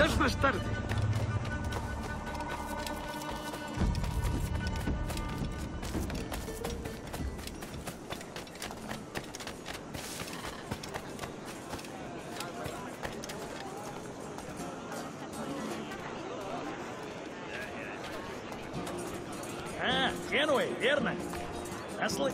Estás mais tarde. Ah, Genova, верно? Наслышь?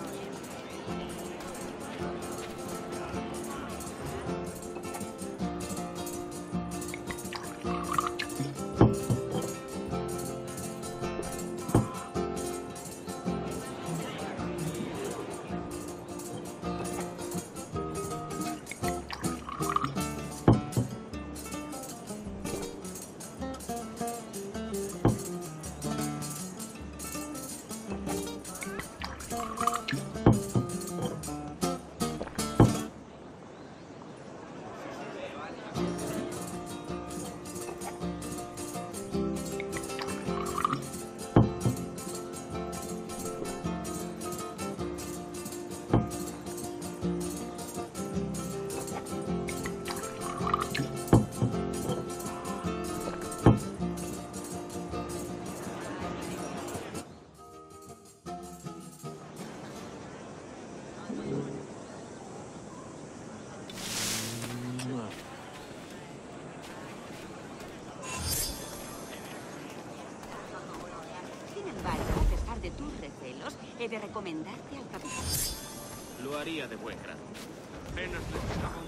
He de recomendarte al capitán. Lo haría de buen grado. Apenas le costaba un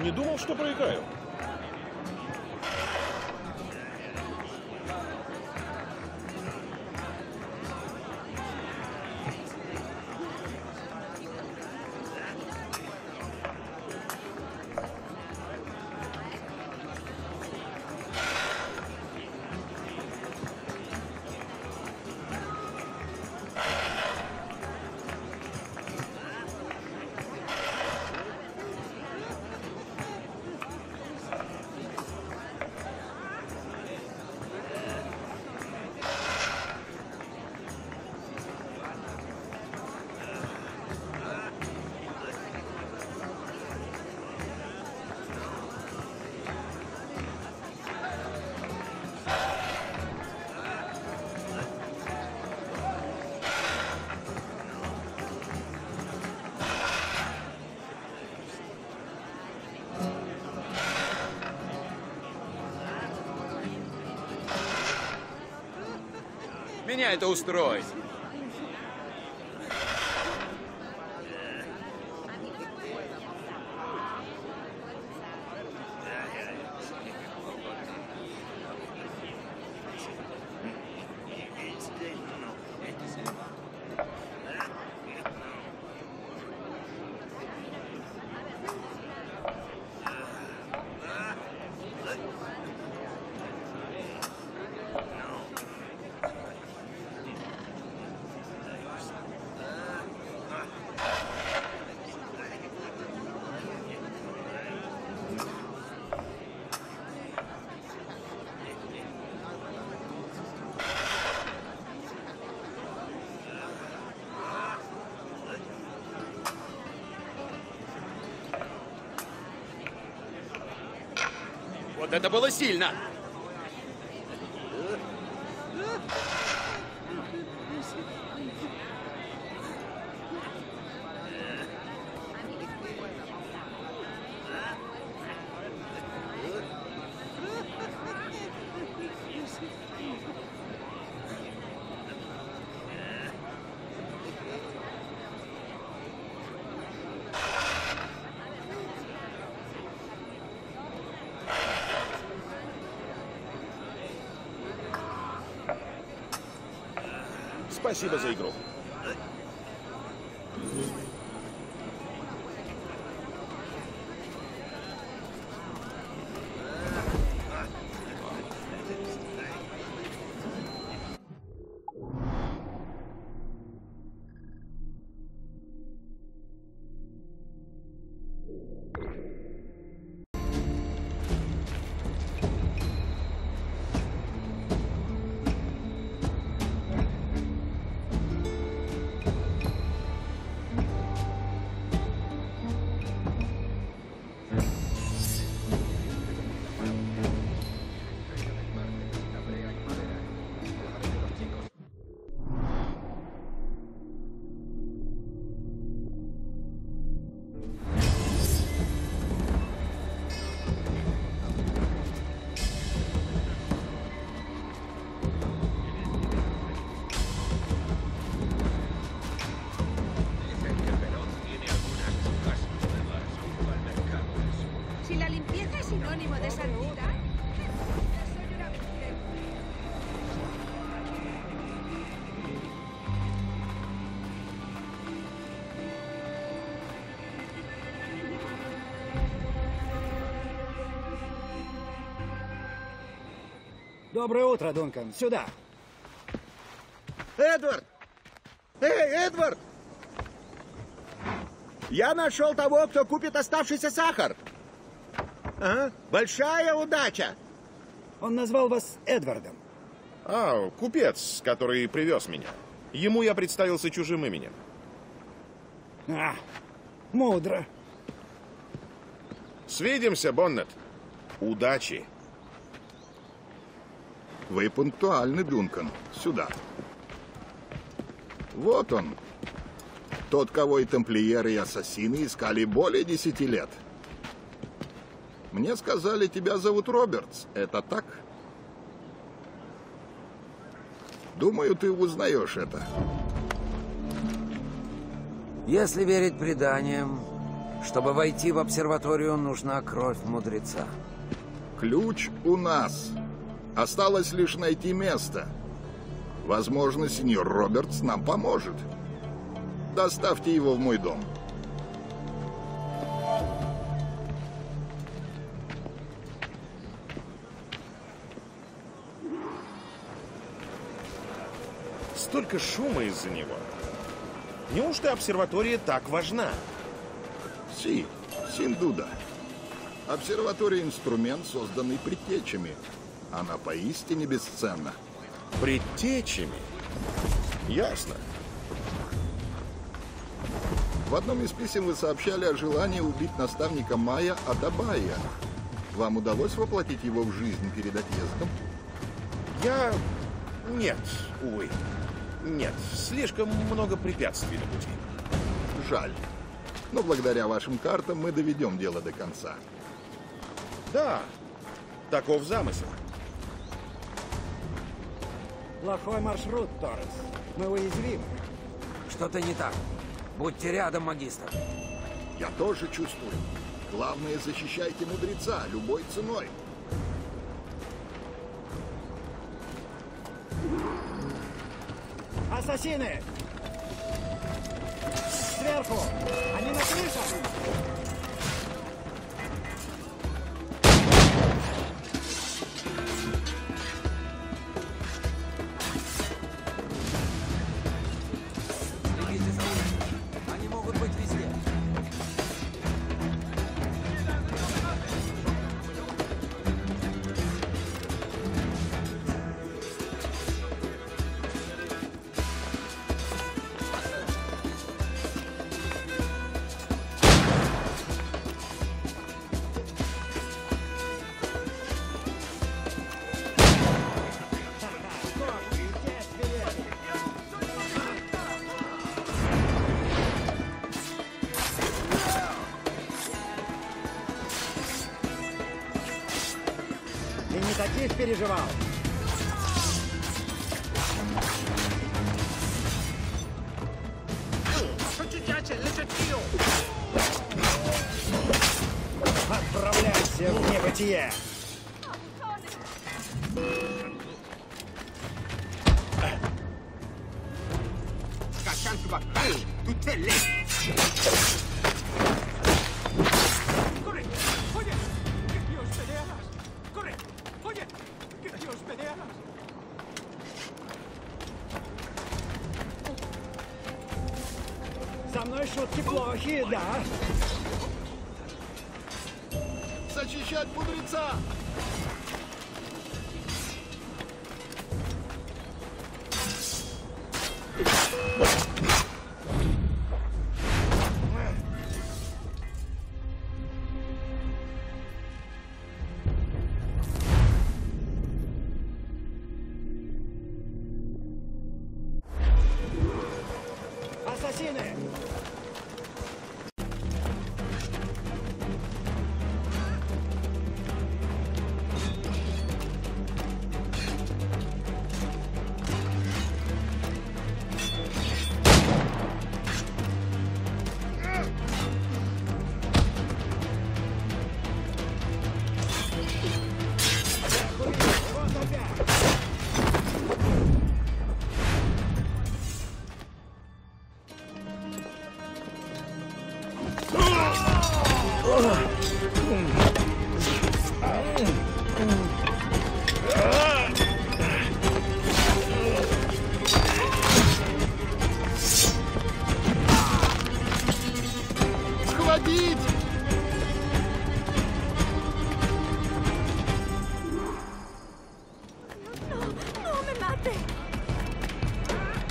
Не думал, что проиграю. Меня это устроит. Это было сильно. Спасибо за игру. Доброе утро, Дункан. Сюда. Эдвард! Эй, Эдвард! Я нашел того, кто купит оставшийся сахар. Ага. Большая удача. Он назвал вас Эдвардом. А, купец, который привез меня. Ему я представился чужим именем. А, мудро. Свидимся, Боннет. Удачи. Вы пунктуальны, Дункан. Сюда. Вот он. Тот, кого и тамплиеры, и ассасины искали более 10 лет. Мне сказали, тебя зовут Робертс. Это так? Думаю, ты узнаешь это. Если верить преданиям, чтобы войти в обсерваторию, нужна кровь мудреца. Ключ у нас. Осталось лишь найти место. Возможно, сеньор Робертс нам поможет. Доставьте его в мой дом. Столько шума из-за него. Неужто обсерватория так важна? Си, синдуда. Обсерватория — инструмент, созданный предтечами. Она поистине бесценна. Предтечами? Ясно. В одном из писем вы сообщали о желании убить наставника Мая Адабая. Вам удалось воплотить его в жизнь перед отъездом? Я... Нет, увы. Нет, слишком много препятствий на пути. Жаль. Но благодаря вашим картам мы доведем дело до конца. Да, таков замысел. Плохой маршрут, Торрес. Мы уязвимы. Что-то не так. Будьте рядом, магистр. Я тоже чувствую. Главное, защищайте мудреца любой ценой. Ассасины! Сверху! Они на крыше! Переживал. Отправляйся в небытие. Со мной шутки плохие, да? Защищать мудреца!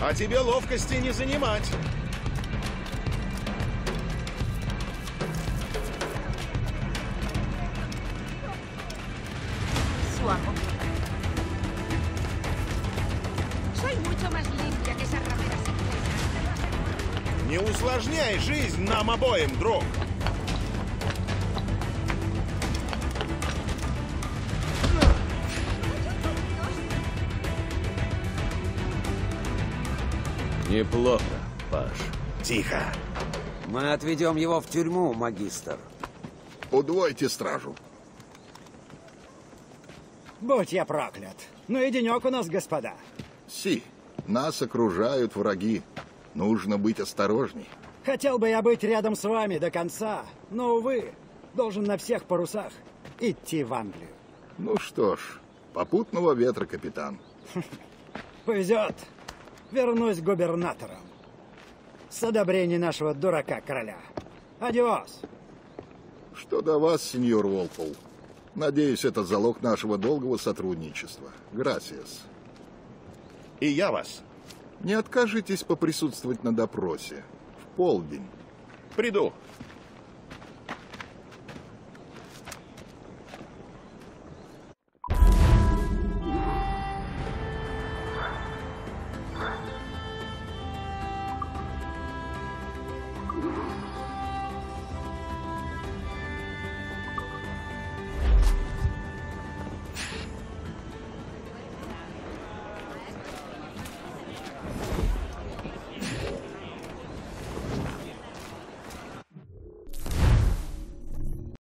А тебе ловкости не занимать. Не усложняй жизнь нам обоим, друг. Неплохо, Паш. Тихо. Мы отведем его в тюрьму, магистр. Удвойте стражу. Будь я проклят. Ну и денек у нас, господа. Си, нас окружают враги. Нужно быть осторожней. Хотел бы я быть рядом с вами до конца, но, увы, должен на всех парусах идти в Англию. Ну что ж, попутного ветра, капитан. Повезет. Вернусь губернатором. С одобрения нашего дурака-короля. Адиос. Что до вас, сеньор Волпол. Надеюсь, это залог нашего долгого сотрудничества. Грасиас. И я вас. Не откажитесь поприсутствовать на допросе. В полдень. Приду.